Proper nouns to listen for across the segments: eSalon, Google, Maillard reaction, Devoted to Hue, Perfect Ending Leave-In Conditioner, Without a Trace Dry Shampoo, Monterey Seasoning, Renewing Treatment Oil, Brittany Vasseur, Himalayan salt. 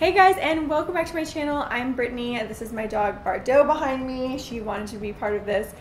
Hey guys, and welcome back to my channel. I'm Brittany, and this is my dog Bardo behind me. She wanted to be part of this,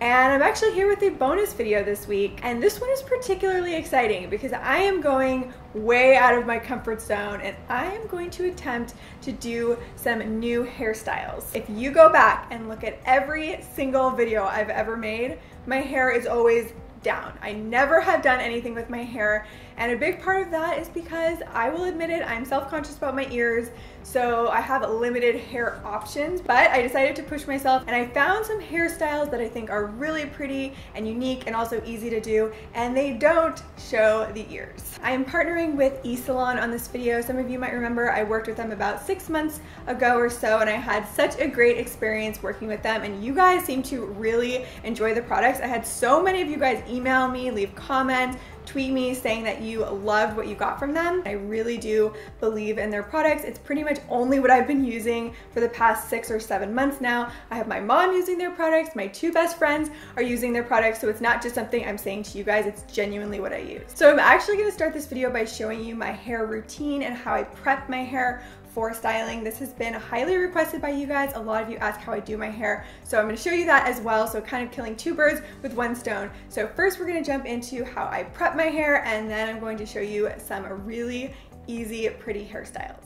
and I'm actually here with a bonus video this week, and this one is particularly exciting because I am going way out of my comfort zone, and I am going to attempt to do some new hairstyles. If you go back and look at every single video I've ever made, my hair is always down. I never have done anything with my hair, and a big part of that is because, I will admit it, I'm self-conscious about my ears, so I have limited hair options, but I decided to push myself, and I found some hairstyles that I think are really pretty and unique and also easy to do, and they don't show the ears. I am partnering with eSalon on this video. Some of you might remember I worked with them about 6 months ago or so, and I had such a great experience working with them, and you guys seem to really enjoy the products. I had so many of you guys email me, leave comments, tweet me saying that you loved what you got from them. I really do believe in their products. It's pretty much only what I've been using for the past 6 or 7 months now. I have my mom using their products. My 2 best friends are using their products. So it's not just something I'm saying to you guys, it's genuinely what I use. So I'm actually gonna start this video by showing you my hair routine and how I prep my hair for styling. This has been highly requested by you guys. A lot of you ask how I do my hair, so I'm gonna show you that as well. So kind of killing 2 birds with 1 stone. So first we're gonna jump into how I prep my hair, and then I'm going to show you some really easy, pretty hairstyles.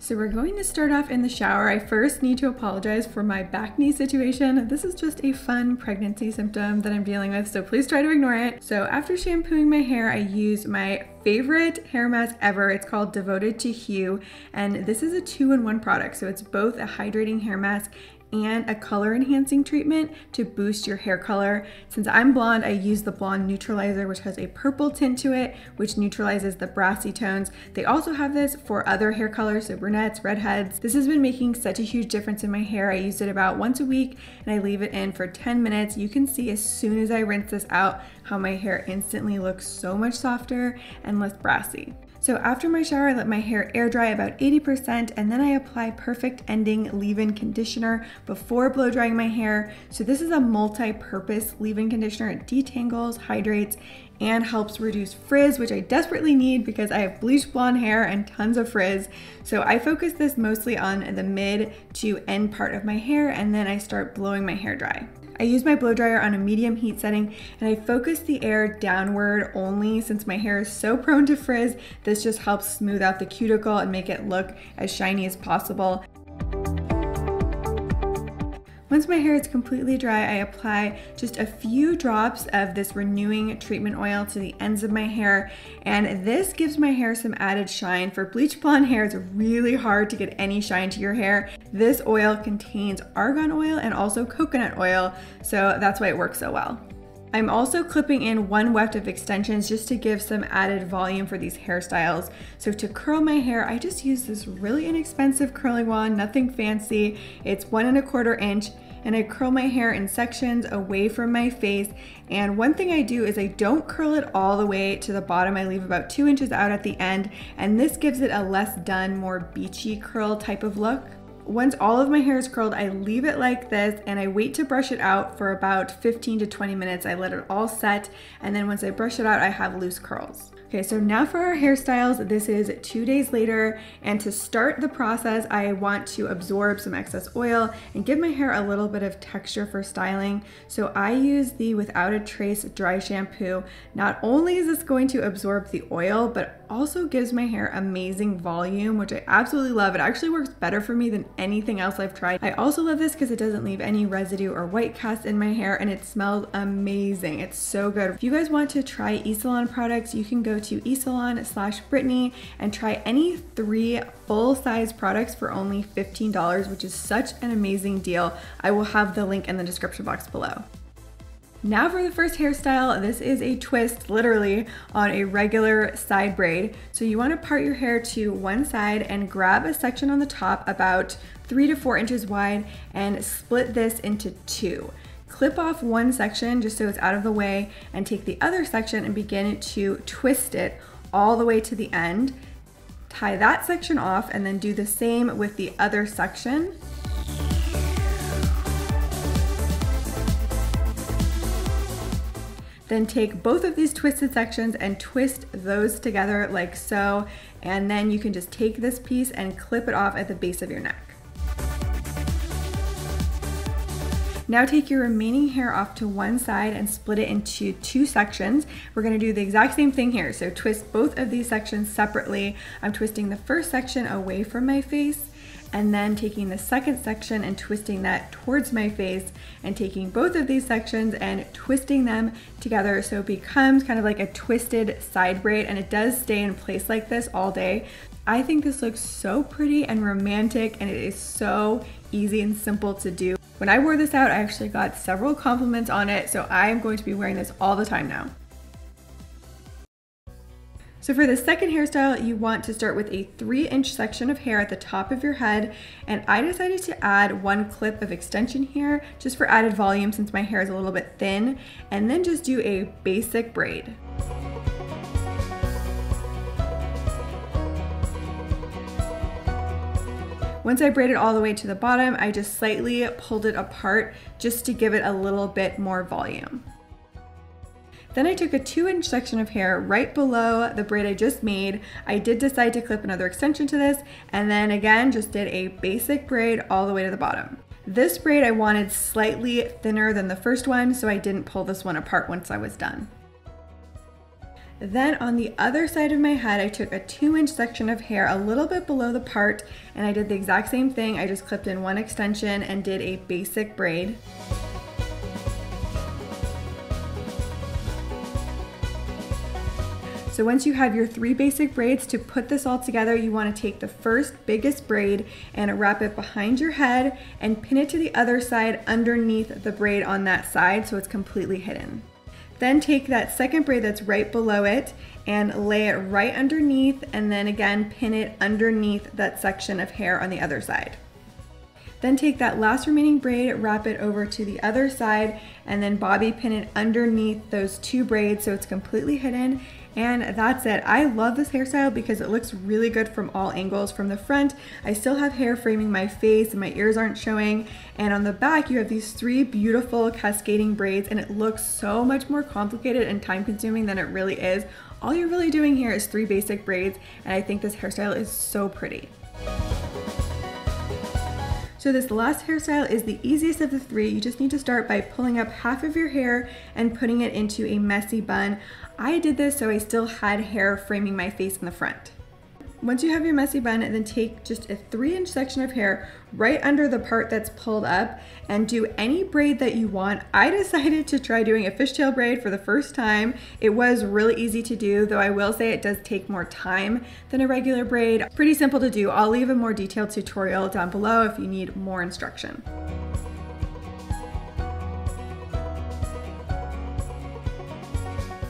So we're going to start off in the shower. I first need to apologize for my back knee situation. This is just a fun pregnancy symptom that I'm dealing with, so please try to ignore it. So after shampooing my hair, I use my favorite hair mask ever. It's called Devoted to Hue, and this is a 2-in-1 product. So it's both a hydrating hair mask and a color enhancing treatment to boost your hair color. Since I'm blonde, I use the blonde neutralizer, which has a purple tint to it, which neutralizes the brassy tones. They also have this for other hair colors, so brunettes, redheads. This has been making such a huge difference in my hair. I use it about once a week, and I leave it in for 10 minutes. You can see as soon as I rinse this out how my hair instantly looks so much softer and less brassy. So after my shower, I let my hair air dry about 80%, and then I apply Perfect Ending Leave-In Conditioner before blow drying my hair. So this is a multi-purpose leave-in conditioner. It detangles, hydrates, and helps reduce frizz, which I desperately need because I have bleached blonde hair and tons of frizz. So I focus this mostly on the mid to end part of my hair, and then I start blowing my hair dry. I use my blow dryer on a medium heat setting, and I focus the air downward only since my hair is so prone to frizz. This just helps smooth out the cuticle and make it look as shiny as possible. Once my hair is completely dry, I apply just a few drops of this Renewing Treatment Oil to the ends of my hair, and this gives my hair some added shine. For bleach blonde hair, it's really hard to get any shine to your hair. This oil contains argan oil and also coconut oil, so that's why it works so well. I'm also clipping in 1 weft of extensions just to give some added volume for these hairstyles. So to curl my hair, I just use this really inexpensive curling wand, nothing fancy. It's 1 1/4 inch, and I curl my hair in sections away from my face. And one thing I do is I don't curl it all the way to the bottom. I leave about 2 inches out at the end, and this gives it a less done, more beachy curl type of look. Once all of my hair is curled, I leave it like this, and I wait to brush it out for about 15 to 20 minutes. I let it all set, and then once I brush it out, I have loose curls. Okay, so now for our hairstyles. This is 2 days later, and to start the process, I want to absorb some excess oil and give my hair a little bit of texture for styling. So I use the Without a Trace Dry Shampoo. Not only is this going to absorb the oil, but also gives my hair amazing volume, which I absolutely love. It actually works better for me than anything else I've tried. I also love this because it doesn't leave any residue or white cast in my hair, and it smells amazing. It's so good. If you guys want to try eSalon products, you can go to eSalon/Brittany and try any 3 full-size products for only $15, which is such an amazing deal. I will have the link in the description box below. Now for the first hairstyle. This is a twist, literally, on a regular side braid. So you want to part your hair to one side and grab a section on the top about 3 to 4 inches wide and split this into 2. Clip off one section just so it's out of the way, and take the other section and begin to twist it all the way to the end. Tie that section off, and then do the same with the other section. Then take both of these twisted sections and twist those together like so, and then you can just take this piece and clip it off at the base of your neck. Now take your remaining hair off to one side and split it into two sections. We're gonna do the exact same thing here. So twist both of these sections separately. I'm twisting the first section away from my face and then taking the second section and twisting that towards my face, and taking both of these sections and twisting them together so it becomes kind of like a twisted side braid, and it does stay in place like this all day. I think this looks so pretty and romantic, and it is so easy and simple to do. When I wore this out, I actually got several compliments on it, so I am going to be wearing this all the time now. So for the second hairstyle, you want to start with a 3-inch section of hair at the top of your head, and I decided to add one clip of extension here just for added volume since my hair is a little bit thin, and then just do a basic braid. Once I braided all the way to the bottom, I just slightly pulled it apart just to give it a little bit more volume. Then I took a 2-inch section of hair right below the braid I just made. I did decide to clip another extension to this, and then again just did a basic braid all the way to the bottom. This braid I wanted slightly thinner than the first one, so I didn't pull this one apart once I was done. Then on the other side of my head, I took a 2-inch section of hair a little bit below the part, and I did the exact same thing. I just clipped in one extension and did a basic braid. So once you have your 3 basic braids, to put this all together, you want to take the first biggest braid and wrap it behind your head and pin it to the other side underneath the braid on that side so it's completely hidden. Then take that second braid that's right below it and lay it right underneath, and then again pin it underneath that section of hair on the other side. Then take that last remaining braid, wrap it over to the other side, and then bobby pin it underneath those 2 braids so it's completely hidden. And that's it. I love this hairstyle because it looks really good from all angles. From the front, I still have hair framing my face and my ears aren't showing. And on the back, you have these 3 beautiful cascading braids, and it looks so much more complicated and time consuming than it really is. All you're really doing here is 3 basic braids, and I think this hairstyle is so pretty. So this last hairstyle is the easiest of the 3. You just need to start by pulling up half of your hair and putting it into a messy bun. I did this so I still had hair framing my face in the front. Once you have your messy bun, then take just a 3-inch section of hair right under the part that's pulled up and do any braid that you want. I decided to try doing a fishtail braid for the first time. It was really easy to do, though I will say it does take more time than a regular braid. Pretty simple to do. I'll leave a more detailed tutorial down below if you need more instruction.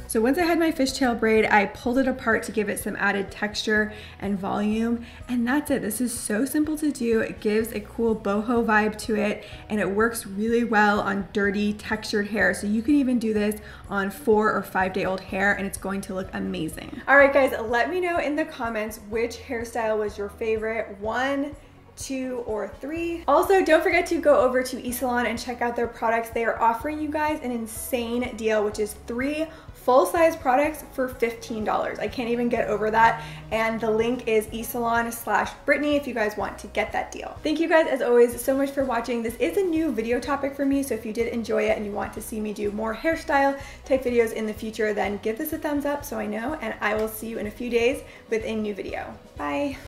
So once I had my fishtail braid, I pulled it apart to give it some added texture and volume, and that's it. This is so simple to do. It gives a cool boho vibe to it, and it works really well on dirty, textured hair. So you can even do this on 4- or 5-day-old hair, and it's going to look amazing. All right, guys, let me know in the comments which hairstyle was your favorite. 1, 2, or 3. Also, don't forget to go over to eSalon and check out their products. They are offering you guys an insane deal, which is 3 full-size products for $15. I can't even get over that. And the link is eSalon/Brittany if you guys want to get that deal. Thank you guys, as always, so much for watching. This is a new video topic for me, so if you did enjoy it and you want to see me do more hairstyle type videos in the future, then give this a thumbs up so I know, and I will see you in a few days with a new video. Bye.